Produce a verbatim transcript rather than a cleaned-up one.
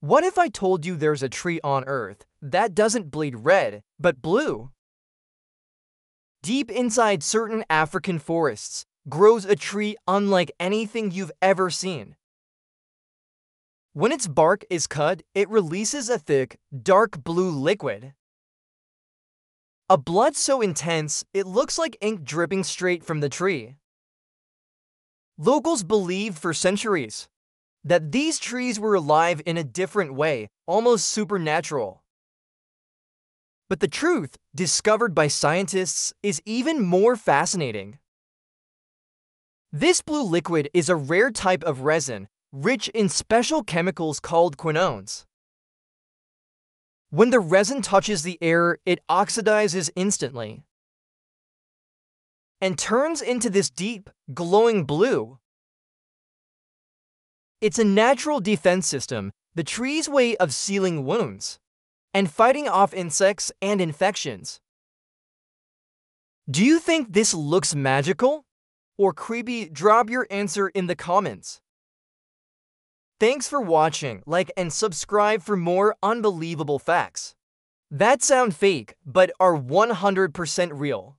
What if I told you there's a tree on Earth that doesn't bleed red, but blue? Deep inside certain African forests grows a tree unlike anything you've ever seen. When its bark is cut, it releases a thick, dark blue liquid. A blood so intense, it looks like ink dripping straight from the tree. Locals believed for centuries that these trees were alive in a different way, almost supernatural. But the truth, discovered by scientists, is even more fascinating. This blue liquid is a rare type of resin, rich in special chemicals called quinones. When the resin touches the air, it oxidizes instantly and turns into this deep, glowing blue. It's a natural defense system, the tree's way of sealing wounds and fighting off insects and infections. Do you think this looks magical or creepy? Drop your answer in the comments. Thanks for watching, like and subscribe for more unbelievable facts that sound fake but are one hundred percent real.